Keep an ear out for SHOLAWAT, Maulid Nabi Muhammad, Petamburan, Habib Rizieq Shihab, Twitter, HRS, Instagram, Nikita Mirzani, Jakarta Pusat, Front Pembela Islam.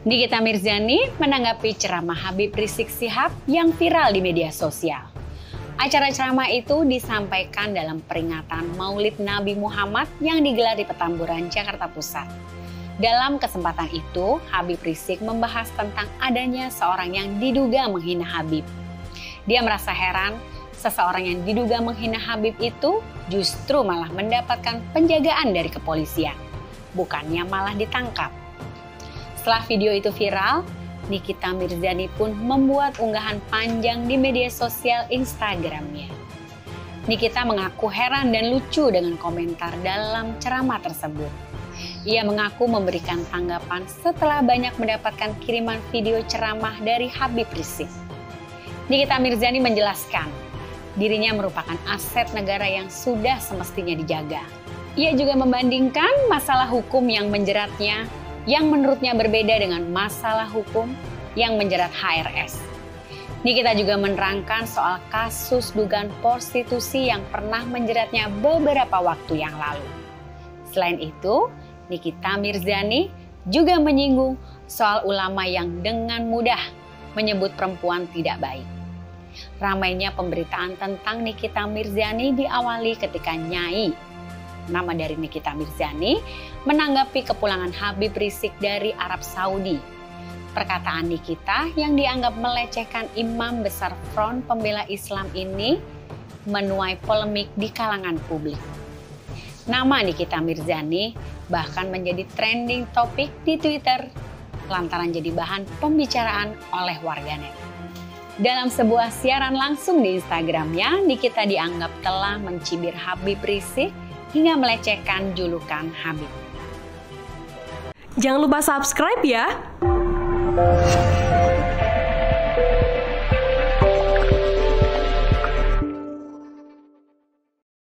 Nikita Mirzani menanggapi ceramah Habib Rizieq Shihab yang viral di media sosial. Acara ceramah itu disampaikan dalam peringatan Maulid Nabi Muhammad yang digelar di Petamburan, Jakarta Pusat. Dalam kesempatan itu, Habib Rizieq membahas tentang adanya seorang yang diduga menghina Habib. Dia merasa heran, seseorang yang diduga menghina Habib itu justru malah mendapatkan penjagaan dari kepolisian, bukannya malah ditangkap. Setelah video itu viral, Nikita Mirzani pun membuat unggahan panjang di media sosial Instagramnya. Nikita mengaku heran dan lucu dengan komentar dalam ceramah tersebut. Ia mengaku memberikan tanggapan setelah banyak mendapatkan kiriman video ceramah dari Habib Rizieq. Nikita Mirzani menjelaskan, dirinya merupakan aset negara yang sudah semestinya dijaga. Ia juga membandingkan masalah hukum yang menjeratnya yang menurutnya berbeda dengan masalah hukum yang menjerat HRS. Nikita juga menerangkan soal kasus dugaan prostitusi yang pernah menjeratnya beberapa waktu yang lalu. Selain itu, Nikita Mirzani juga menyinggung soal ulama yang dengan mudah menyebut perempuan tidak baik. Ramainya pemberitaan tentang Nikita Mirzani diawali ketika Nyai, nama dari Nikita Mirzani, menanggapi kepulangan Habib Rizieq dari Arab Saudi. Perkataan Nikita yang dianggap melecehkan imam besar Front Pembela Islam ini menuai polemik di kalangan publik. Nama Nikita Mirzani bahkan menjadi trending topik di Twitter lantaran jadi bahan pembicaraan oleh warganet. Dalam sebuah siaran langsung di Instagramnya, Nikita dianggap telah mencibir Habib Rizieq hingga melecehkan julukan Habib. Jangan lupa subscribe ya!